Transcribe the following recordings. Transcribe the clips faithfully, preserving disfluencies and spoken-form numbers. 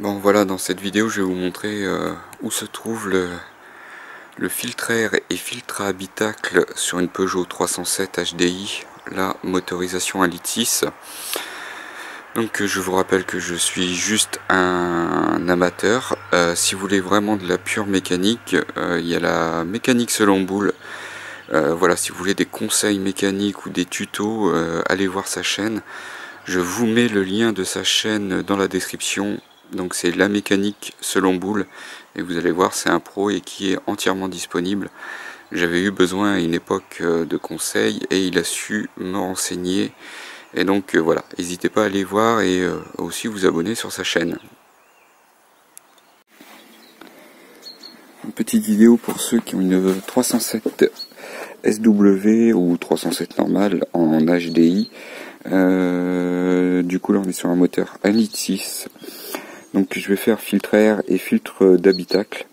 Bon voilà, dans cette vidéo je vais vous montrer euh, où se trouve le, le filtre air et filtre à habitacle sur une Peugeot trois cent sept H D I, la motorisation à litis. Donc je vous rappelle que je suis juste un amateur. Euh, si vous voulez vraiment de la pure mécanique, euh, il y a la mécanique selon boule. Euh, voilà, si vous voulez des conseils mécaniques ou des tutos, euh, allez voir sa chaîne. Je vous mets le lien de sa chaîne dans la description. Donc c'est La Mécanique Selon Boule, et vous allez voir, c'est un pro et qui est entièrement disponible. J'avais eu besoin à une époque de conseils et il a su me renseigner, et donc euh, voilà, n'hésitez pas à aller voir et euh, aussi vous abonner sur sa chaîne. Une petite vidéo pour ceux qui ont une trois cent sept S W ou trois cent sept normale en H D I. Euh, du coup là on est sur un moteur un virgule six litres. Donc je vais faire filtre air et filtre d'habitacle.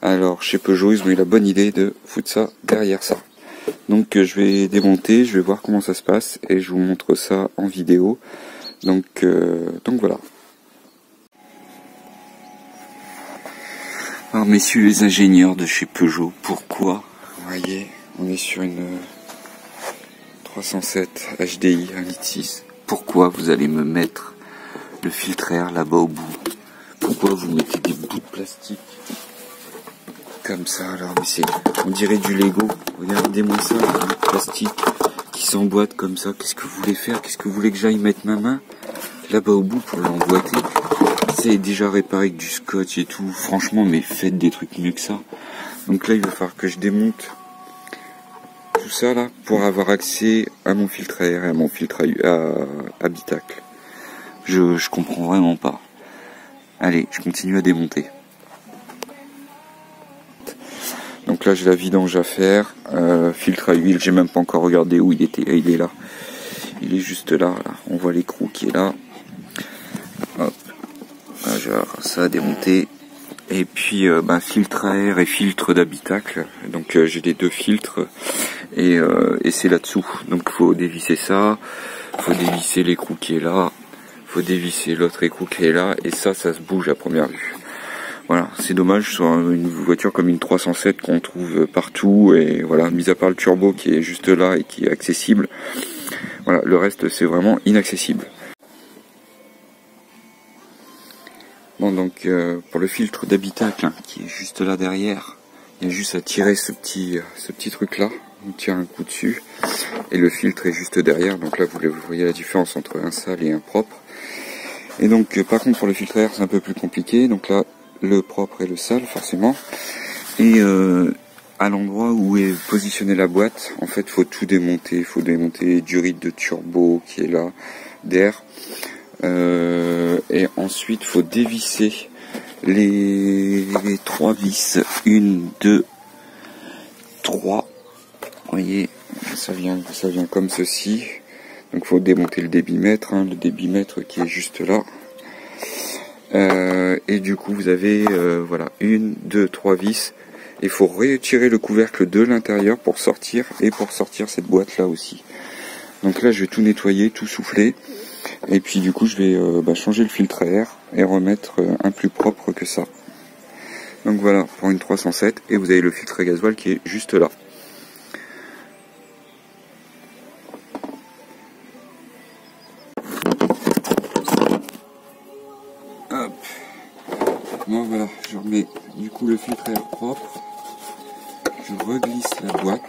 Alors chez Peugeot ils ont eu la bonne idée de foutre ça derrière ça. Donc je vais démonter, je vais voir comment ça se passe et je vous montre ça en vidéo. Donc, euh, donc voilà. Alors messieurs les ingénieurs de chez Peugeot, pourquoi, vous voyez, on est sur une trois cent sept H D I un virgule six litres, pourquoi vous allez me mettre le filtre air là-bas au bout? Pourquoi vous mettez des bouts de plastique comme ça? Alors, mais c'est, on dirait du Lego. Regardez-moi ça, le plastique qui s'emboîte comme ça. Qu'est-ce que vous voulez faire? Qu'est-ce que vous voulez que j'aille mettre ma main là-bas au bout pour l'emboîter? C'est déjà réparé avec du scotch et tout. Franchement, mais faites des trucs mieux que ça. Donc là, il va falloir que je démonte tout ça là pour avoir accès à mon filtre air et à mon filtre à habitacle. Je, je comprends vraiment pas. Allez, je continue à démonter. Donc là, j'ai la vidange à faire. Euh, filtre à huile, j'ai même pas encore regardé où il était. Il est là. Il est juste là. là. On voit l'écrou qui est là. Hop. Là, j'ai ça à démonter. Et puis, euh, bah, filtre à air et filtre d'habitacle. Donc, euh, j'ai les deux filtres. Et, euh, et c'est là-dessous. Donc, faut dévisser ça. Faut dévisser l'écrou qui est là. Faut dévisser l'autre écrou qui est là, et ça, ça se bouge à première vue. Voilà, c'est dommage sur une voiture comme une trois cent sept qu'on trouve partout, et voilà, mis à part le turbo qui est juste là et qui est accessible, voilà, le reste c'est vraiment inaccessible. Bon, donc euh, pour le filtre d'habitacle hein, qui est juste là derrière, il y a juste à tirer ce petit, ce petit truc là. On tire un coup dessus et le filtre est juste derrière, donc là vous voyez la différence entre un sale et un propre. Et donc par contre pour le filtre air c'est un peu plus compliqué, donc là le propre et le sale forcément, et euh, à l'endroit où est positionnée la boîte, en fait faut tout démonter, il faut démonter du ride de turbo qui est là, d'air, euh, et ensuite faut dévisser les, les trois vis, une, deux, trois. Vous voyez, ça vient, ça vient comme ceci. Donc, faut démonter le débitmètre, hein, le débitmètre qui est juste là. Euh, et du coup, vous avez, euh, voilà, une, deux, trois vis. Il faut retirer le couvercle de l'intérieur pour sortir et pour sortir cette boîte là aussi. Donc là, je vais tout nettoyer, tout souffler. Et puis, du coup, je vais euh, bah, changer le filtre à air et remettre euh, un plus propre que ça. Donc voilà, pour une trois cent sept. Et vous avez le filtre à gasoil qui est juste là. Moi voilà, je remets du coup le filtre air propre, je reglisse la boîte,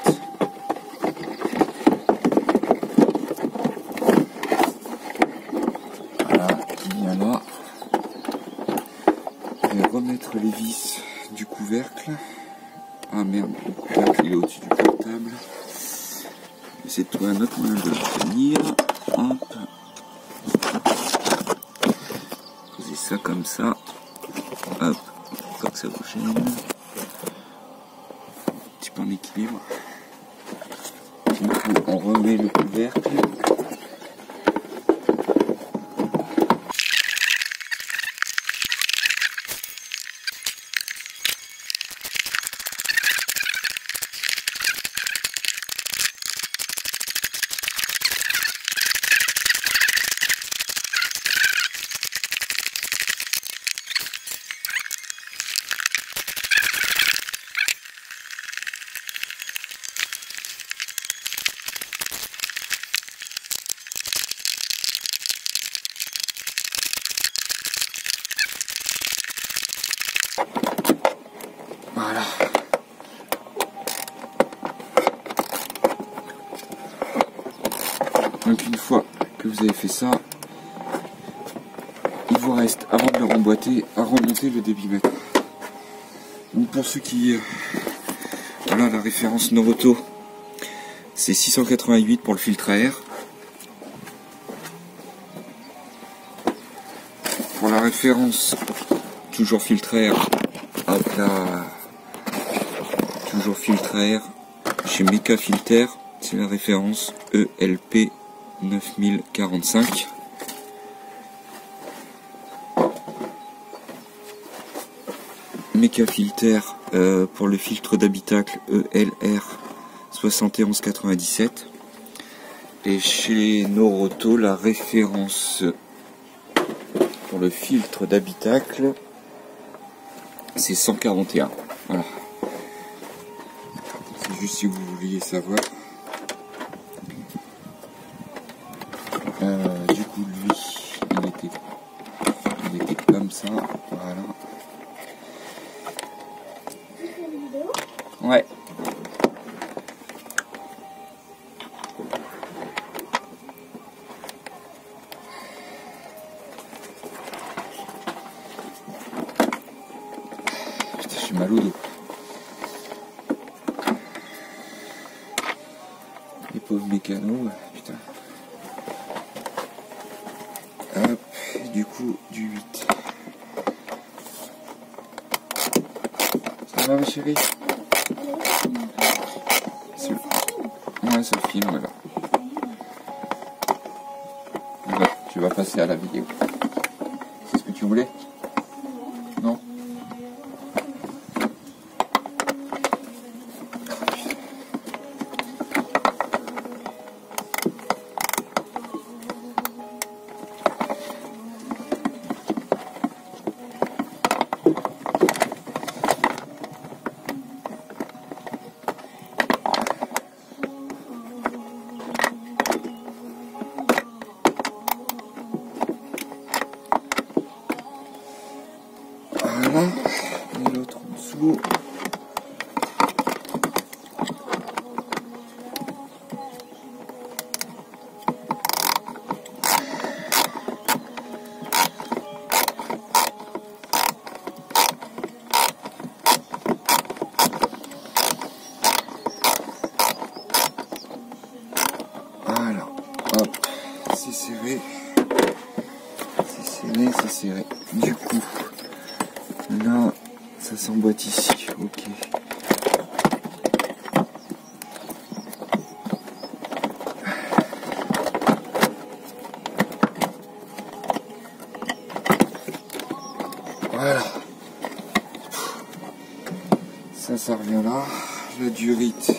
voilà, il y en a, je vais remettre les vis du couvercle, ah merde, le couvercle il est au-dessus du portable, j'essaie de trouver un autre moyen de le tenir, hop, poser ça comme ça, hop, pas que ça vous gêne. Un petit peu en équilibre. Du coup, on remet le couvercle. Donc une fois que vous avez fait ça, il vous reste, avant de le remboîter, à remonter le débitmètre. Donc pour ceux qui... Voilà la référence Norauto, c'est six cent quatre-vingt-huit pour le filtre à air. Pour la référence, toujours filtre à air, hop là, toujours filtre à air, chez Mecafilter, c'est la référence E L P neuf mille quarante-cinq. Mecafilter euh, pour le filtre d'habitacle E L R soixante et onze quatre-vingt-dix-sept. Et chez Norauto, la référence pour le filtre d'habitacle, c'est cent quarante et un. Voilà. C'est juste si vous vouliez savoir. Euh, du coup, lui, il était, il était comme ça. Voilà. Ouais. Putain, j'ai mal au dos. Les pauvres mécanos, putain. Hop, du coup, du huit. Ça va, ma chérie? Ça filme, voilà. Là, tu vas passer à la vidéo. C'est ce que tu voulais? Non? C'est serré. Du coup, là, ça s'emboîte ici. Ok. Voilà. Ça, ça revient là. La durite,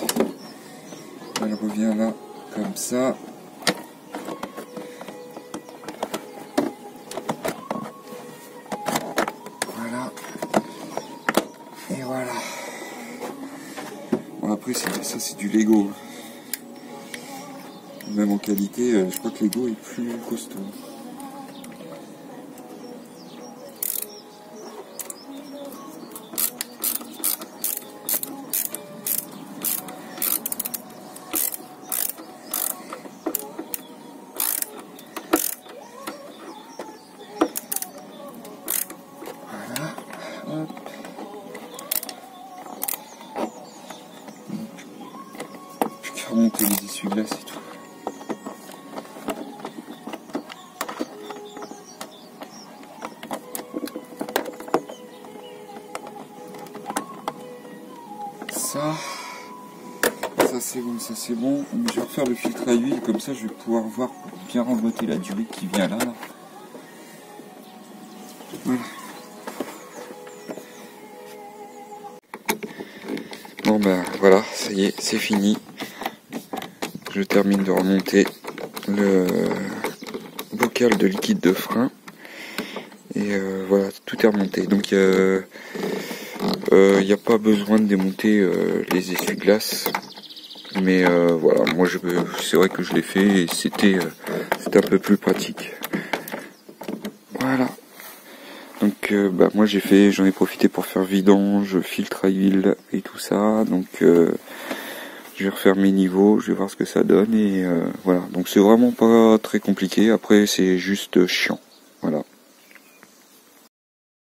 elle revient là, comme ça. Ça c'est du Lego, même en qualité je crois que Lego est plus costaud. Monter les essuie-glaces et tout. Ça, ça c'est bon, ça c'est bon. Mais je vais refaire le filtre à huile, comme ça je vais pouvoir voir bien remboîter la durite qui vient là. là. Voilà. Bon ben voilà, ça y est, c'est fini. Je termine de remonter le bocal de liquide de frein et euh, voilà, tout est remonté, donc il euh, euh, n'y a pas besoin de démonter euh, les essuie-glaces, mais euh, voilà, moi je c'est vrai que je l'ai fait et c'était euh, un peu plus pratique. Voilà, donc euh, bah, moi j'ai fait j'en ai profité pour faire vidange, filtre à huile et tout ça, donc euh, Je vais refaire mes niveaux, je vais voir ce que ça donne et euh, voilà. Donc c'est vraiment pas très compliqué, après c'est juste chiant. Voilà.